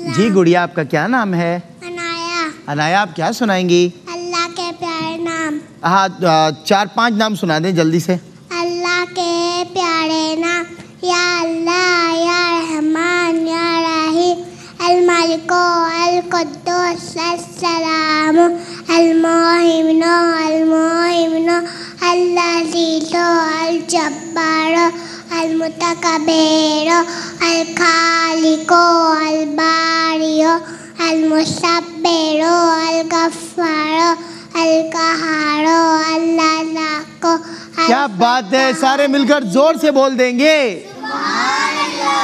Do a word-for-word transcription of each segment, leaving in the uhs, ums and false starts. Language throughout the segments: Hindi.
जी गुड़िया, आपका क्या नाम है? अनाया। अनाया, आप क्या सुनाएंगी? अल्लाह के प्यारे नाम। हाँ, चार पांच नाम सुना दें जल्दी से। अल्लाह के प्यारे नाम, या अल्लाह, या रहमान, या रहीम, अल मलिक, अल कद्दूस, अल सलाम, अल मुहीमिन, अल मुहीमिन, अल अजीज, अल जब्बार, अल मुतकब्बिर, अल खालिक, अल बारी, अल मुसब्बिर, अल गफ्फार, अल कहार, अल रज़्ज़ाक। क्या बात है, सारे मिलकर जोर से बोल देंगे।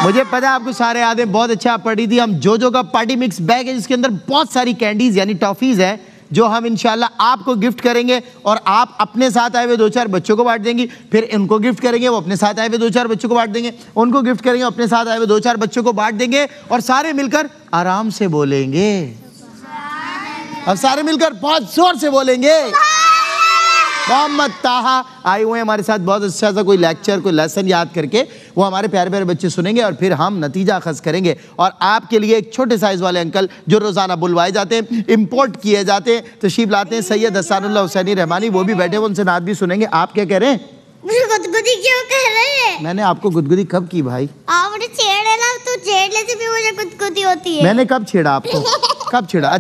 मुझे पता है आपको सारे आदमी बहुत अच्छा आप पढ़ी थी। हम जोजो का पार्टी मिक्स बैग है जिसके अंदर बहुत सारी कैंडीज यानी टॉफीज हैं जो हम इंशाल्लाह आपको गिफ्ट करेंगे और आप अपने साथ आए हुए दो चार बच्चों को बांट देंगी, फिर इनको गिफ्ट करेंगे, वो अपने साथ आए हुए दो चार बच्चों को बांट देंगे, उनको गिफ्ट करेंगे, अपने साथ आए हुए दो चार बच्चों को बांट देंगे और सारे मिलकर आराम से बोलेंगे। अब सारे मिलकर बहुत जोर से बोलेंगे। मोहम्मद ताहा आए हुए हैं हमारे साथ, बहुत अच्छा सा कोई लेक्चर कोई लेसन याद करके वो हमारे प्यारे प्यारे बच्चे सुनेंगे और फिर हम नतीजा अखज़ करेंगे। और आपके लिए एक छोटे साइज़ वाले अंकल जो रोज़ाना बुलवाए जाते हैं, इम्पोर्ट किए जाते हैं, तशरीफ़ लाते हैं सैयद असानुल्लाह हुसैनी रहमानी, वो भी बैठे हुए, उनसे नात भी सुनेंगे। आप क्या कह रहे हैं? मुझे गुदगुदी क्यों कह रहे हैं? मैंने आपको गुदगुदी कब की भाई? आप मुझे छेड़ रहे हो, तो छेड़ने से भी मुझे गुदगुदी होती है। मैंने कब छेड़ा आपको? कब छेड़ा?